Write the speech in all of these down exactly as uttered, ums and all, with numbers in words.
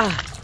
Ah! Oh.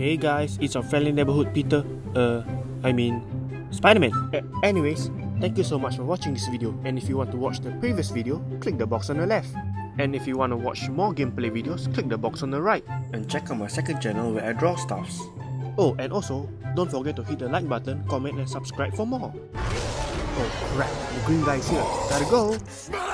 Hey guys, it's our friendly neighborhood Peter, uh, I mean, Spider-Man. Uh, anyways, thank you so much for watching this video, and if you want to watch the previous video, click the box on the left. And if you want to watch more gameplay videos, click the box on the right. And check out my second channel where I draw stuffs. Oh, and also, don't forget to hit the like button, comment and subscribe for more. Oh crap, the green guy's here, gotta go!